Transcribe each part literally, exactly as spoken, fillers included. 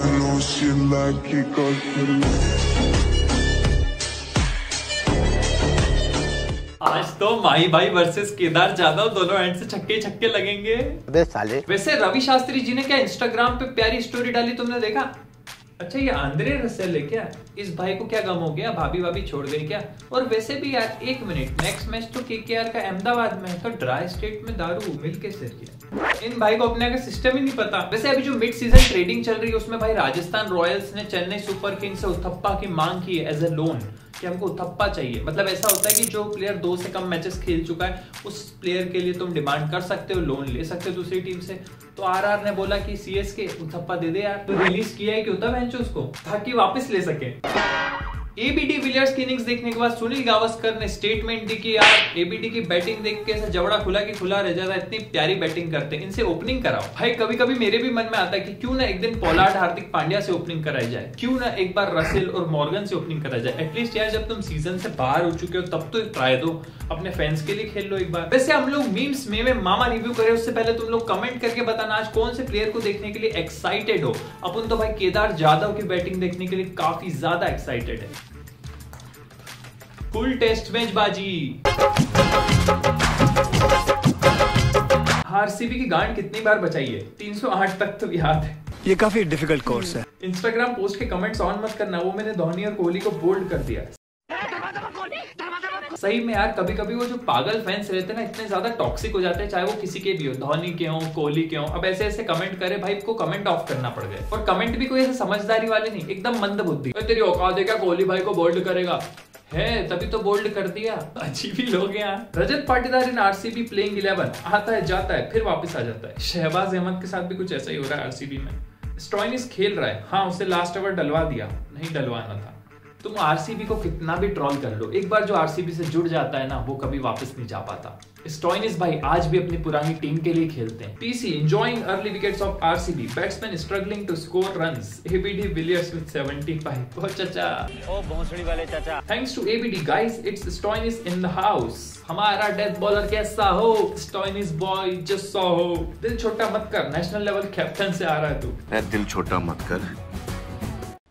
आज तो माही भाई वर्सेस केदार जाधव दोनों एंड से छक्के छक्के लगेंगे बे साले। वैसे रवि शास्त्री जी ने क्या इंस्टाग्राम पे प्यारी स्टोरी डाली, तुमने देखा? अच्छा ये आंद्रे रसेल है क्या? इस भाई को क्या गम हो गया, भाभी भाभी छोड़ गई क्या? और वैसे भी यार एक मिनट, नेक्स्ट मैच तो केकेआर का अहमदाबाद में है, तो ड्राई स्टेट में दारू मिल के सर गया। इन भाई को अपने का सिस्टम ही नहीं पता। वैसे अभी जो मिड सीजन ट्रेडिंग चल रही है उसमें भाई राजस्थान रॉयल्स ने चेन्नई सुपर किंग्स से उथप्पा की मांग की एज ए लोन कि हमको उथप्पा चाहिए। मतलब ऐसा होता है कि जो प्लेयर दो से कम मैचेस खेल चुका है उस प्लेयर के लिए तुम डिमांड कर सकते हो, लोन ले सकते हो दूसरी टीम से। तो आरआर ने बोला कि सीएसके उथप्पा दे दे यार, तो रिलीज किया है कि उथप्पा बेंच उसको ताकि वापस ले सके। एबी डी विलियर्स की इनिंग्स देखने के बाद सुनील गावस्कर ने स्टेटमेंट दी कि यार एबीडी की बैटिंग देख के जबड़ा खुला कि खुला रह जाता है, इतनी प्यारी बैटिंग करते हैं, इनसे ओपनिंग कराओ। भाई कभी कभी मेरे भी मन में आता है कि क्यों ना एक दिन पोलार्ड हार्दिक पांड्या से ओपनिंग कराई जाए, क्यों ना एक बार रसेल और मॉर्गन से ओपनिंग कराई जाए। एटलीस्ट यार जब तुम सीजन से बाहर हो चुके हो तब तो ट्राई दो, अपने फैंस के लिए खेल लो एक बार। वैसे हम लोग मीम्स में, में मामा रिव्यू करे उससे पहले तुम लोग कमेंट करके बताना आज कौन से प्लेयर को देखने के लिए एक्साइटेड हो। अपन तो भाई केदार जाधव की बैटिंग देखने के लिए काफी ज्यादा एक्साइटेड है। कुल टेस्ट मेजबाजी, आरसीबी की गांड कितनी बार बचाई है? तीन सौ आठ तक तो याद है। ये काफी डिफिकल्ट कोर्स है। इंस्टाग्राम पोस्ट के कमेंट्स ऑन मत करना, वो मैंने धोनी और कोहली को बोल्ड कर दिया। सही में यार कभी कभी वो जो पागल फैंस रहते हैं ना इतने ज्यादा टॉक्सिक हो जाते हैं, चाहे वो किसी के भी हो, धोनी के हो, कोहली के हो। अब ऐसे ऐसे कमेंट करे भाई को कमेंट ऑफ करना पड़ गए, और कमेंट भी कोई ऐसे समझदारी वाले नहीं, एकदम मंदबुद्धि। तेरी औकात है क्या कोहली भाई को बोल्ड करेगा? है तभी तो बोल्ड कर दिया। अजीब ही लोग यार। Rajat Patidar in RCB playing eleven, आता है जाता है फिर वापस आ जाता है। शहबाज अहमद के साथ भी कुछ ऐसा ही हो रहा है आरसीबी में। स्टॉइनिस खेल रहा है, हाँ उसे लास्ट ओवर डलवा दिया, नहीं डलवाना था। तुम आरसीबी को कितना भी ट्रॉल कर लो, एक बार जो आरसीबी से जुड़ जाता है ना वो कभी वापस नहीं जा पाता। स्टॉइनिस भाई आज भी अपनी पुरानी टीम के लिए खेलते हैं। PC enjoying early wickets of RCB, batsman struggling to score runs. ABD Villiers with seventy five. बहुत चाचा, ओ भोंसड़ी वाले चाचा। Thanks to ABD guys, it's Stoinis in the house. हमारा डेथ बॉलर कैसा हो स्टॉइनिस बॉय, जैसा हो। दिल छोटा मत कर, नेशनल लेवल कैप्टन से आ रहा है तू। दिल छोटा मत कर,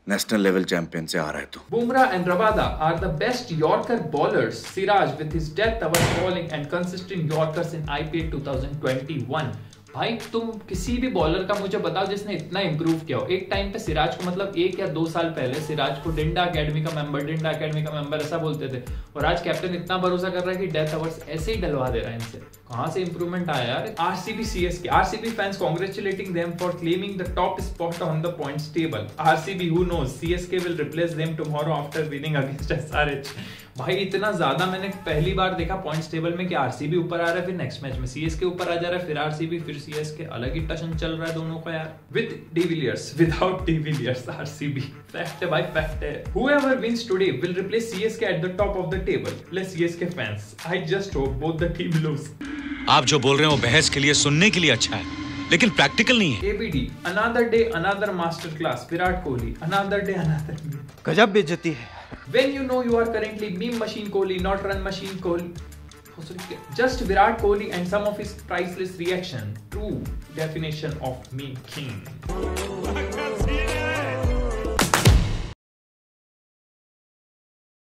नेशनल लेवल चैंपियन से आ रहा है तो। Bumrah and Rabada are the best yorker bowlers. Siraj with his death over bowling and consistent yorkers in IPL two thousand twenty one. भाई तुम किसी भी बॉलर का मुझे बताओ जिसने इतना इंप्रूव किया हो। एक टाइम पे सिराज को, मतलब एक या दो साल पहले सिराज को डिंडा एकेडमी का मेंबर डिंडा एकेडमी का मेंबर ऐसा बोलते थे, और आज कैप्टन इतना भरोसा कर रहा है कि डेथ ओवर्स ऐसे ही डलवा दे रहा है इनसे। कहां से इंप्रूवमेंट आया यार। RCB CSK, RCB fans congratulating them for claiming the top spot on the points table. RCB who knows CSK will replace them tomorrow after winning against SRH. भाई इतना ज्यादा मैंने पहली बार देखा पॉइंट्स टेबल में कि आरसीबी ऊपर आ रहा है, फिर नेक्स्ट मैच में सीएसके ऊपर आ जा रहा है, फिर आरसीबी, फिर सीएसके। अलग ही टशन चल रहा है दोनों का यार। With de Villiers, without de Villiers RCB. Fact है भाई, फैक्ट है। Whoever wins today will replace CSK at the top of the table. Let's CSK fans. I just hope both the team lose. आप जो बोल रहे हो बहस के लिए, सुनने के लिए अच्छा है लेकिन प्रैक्टिकल नहीं है। ABD another day another master class. Virat Kohli another day another, गजब बेइज्जती है। When you know you are currently meme machine Kohli, not run machine Kohli. Oh, sorry, just Virat Kohli and some of his priceless reaction. True definition of meme king.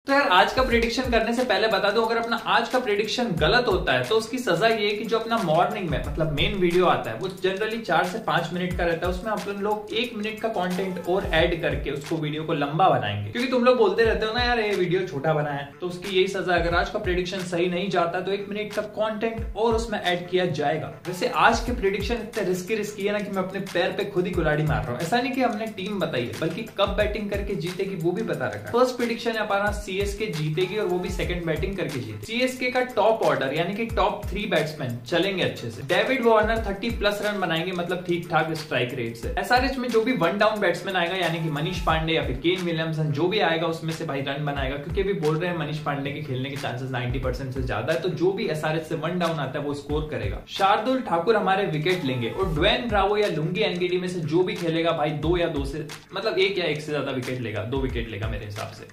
तो यार आज का prediction करने से पहले बता दूं, अगर अपना आज का प्रेडिक्शन गलत होता है तो उसकी सजा ये है कि जो अपना मॉर्निंग में मतलब मेन वीडियो आता है वो जनरली चार से पांच मिनट का रहता है, उसमें अपन लोग एक मिनट का कंटेंट और ऐड करके उसको वीडियो को लंबा बनाएंगे, क्योंकि तुम लोग बोलते रहते हो ना यार ये वीडियो छोटा बनाया है, तो उसकी यही सजा है। अगर आज का प्रेडिक्शन सही नहीं जाता तो एक मिनट का कॉन्टेंट और उसमें एड किया जाएगा। वैसे आज के प्रेडिक्शन इतने रिस्की रिस्की है ना कि मैं अपने पैर पे खुद ही कुल्हाड़ी मार रहा हूँ। ऐसा नहीं कि हमने टीम बताई है, बल्कि कब बैटिंग करके जीतेगी वो भी बता रखा है। फर्स्ट प्रेडिक्शन है अपना सीएसके जीतेगी, और वो भी सेकंड बैटिंग करके जीते। सीएसके का टॉप ऑर्डर यानी कि टॉप थ्री बैट्समैन चलेंगे अच्छे से। डेविड वार्नर तीस प्लस रन बनाएंगे, मतलब ठीक ठाक स्ट्राइक रेट से। एसआरएच में जो भी वन डाउन बैट्समैन आएगा यानी कि मनीष पांडे या फिर केन विलियमसन, जो भी आएगा उसमें से भाई रन बनाएगा, क्योंकि अभी बोल रहे हैं मनीष पांडे के खेलने के चांसेस नाइंटी परसेंट से ज्यादा है, तो जो भी एसआरएच से वन डाउन आता है वो स्कोर करेगा। शार्दुल ठाकुर हमारे विकेट लेंगे, और ड्वेन ब्रावो या लुंगी एनबीडी में से जो भी खेलेगा भाई दो या दो से मतलब एक या एक से ज्यादा विकेट लेगा, दो विकेट लेगा मेरे हिसाब से।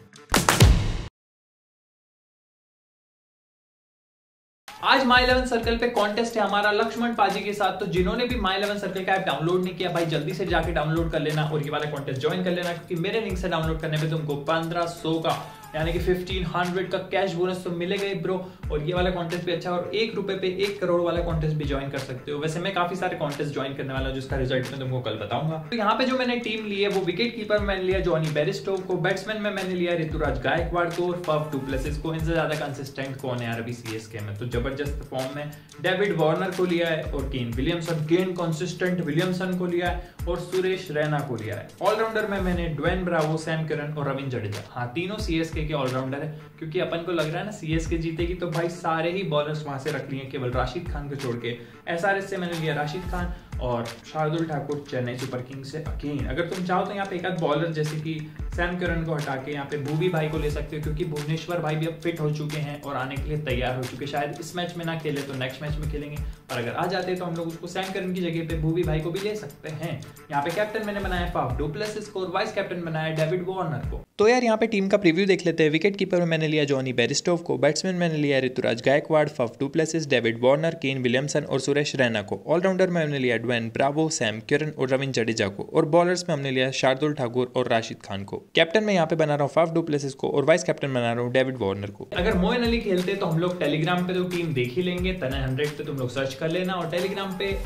आज माई इलेवन सर्कल पे कॉन्टेस्ट है हमारा लक्ष्मण पाजी के साथ, तो जिन्होंने भी माई इलेवन सर्कल का ऐप डाउनलोड नहीं किया भाई जल्दी से जाके डाउनलोड कर लेना और ये वाला कॉन्टेस्ट ज्वाइन कर लेना, क्योंकि मेरे लिंक से डाउनलोड करने पे तुमको पंद्रह सौ का यानी कि फिफ्टीन हंड्रेड का कैश बोनस तो मिलेगा ही ब्रो। और ये वाला कॉन्टेस्ट भी अच्छा है और एक रुपए पे एक करोड़ वाला कॉन्टेस्ट भी ज्वाइन कर सकते हो। वैसे मैं काफी सारे कॉन्टेस्ट ज्वाइन करने वाला हूं जिसका रिजल्ट मैं तुमको कल बताऊंगा। तो यहाँ पे जो मैंने टीम ली है वो विकेट कीपर मैंने लिया जॉनी बैरिस्टो को, बैट्समैन में मैंने लिया ऋतुराज गायकवाड को और फाफ डू प्लेसिस को। इनसे ज्यादा कंसिस्टेंट कौन है यार अभी सीएसके में, तो जबरदस्त फॉर्म में डेविड वार्नर को लिया है और Ken Williamson Ken consistent Williamson को लिया है और सुरेश रैना को लिया है। ऑलराउंडर में मैंने ड्वेन ब्रावो, सैम करन और रविंद्र जडेजा, हाँ तीनों सीएसके के ऑलराउंडर है, क्योंकि अपन को लग रहा है ना सीएसके जीतेगी तो भाई सारे ही बॉलर्स वहां से रख लिए केवल राशिद खान को छोड़ के। एसआरएस से मैंने लिया राशिद खान और शार्दुल ठाकुर चेन्नई सुपर किंग्स से। अगेन अगर तुम चाहो तो यहाँ पे एक आध बॉलर जैसे कि सैम करन को हटा के यहाँ पे भूवी भाई को ले सकते हो, क्योंकि भुवनेश्वर भाई भी अब फिट हो चुके हैं और आने के लिए तैयार हो चुके, शायद इस मैच में ना खेले तो नेक्स्ट मैच में खेलेंगे और अगर आ जाते तो हम लोग उसको सैम करन की जगह पे भूवी भाई को भी ले सकते हैं। यहाँ पे कैप्टन मैंने बनाया फाफ डू प्लेसिस को और वाइस कैप्टन बनाया डेविड वार्नर को। तो यार यहाँ पे टीम का प्रीव्यू देख लेते हैं। विकेट कीपर में मैंने लिया जॉनी बैरिस्टो को, बैट्समैन मैंने लिया Ruturaj Gaikwad, Faf do Plessis, David Warner, cane Williamson और सुरेश रैना को। ऑलराउंडर में हमने लिया ड्वेन ब्रावो, सैम करन और रविंद्र जडेजा को और बॉलर्स में हमने लिया शार्दुल ठाकुर और राशिद खान को। कैप्टन में यहाँ पे बना रहा हूँ फाफ डू प्लेसिस को और वाइस कैप्टन बना रहा हूँ डेविड वार्नर को। अगर मोइन अली खेलते तो हम लोग टेलीग्राम पे तो टीम देख ही लेंगे, तनय हंड्रेड पे तुम लोग सर्च कर लेना और टेलीग्राम पे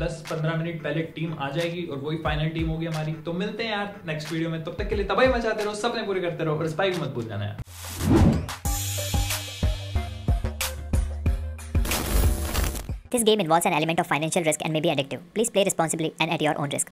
दस पंद्रह मिनट पहले टीम आ जाएगी और वही फाइनल टीम होगी हमारी। तो मिलते हैं यार नेक्स्ट वीडियो में, तब तक के लिए तबाही मचाते रहो, सपने पूरे करते रहो और स्पाइक मत भूल जाना यार। This game involves an element of financial risk and may be addictive. Please play responsibly and at your own risk.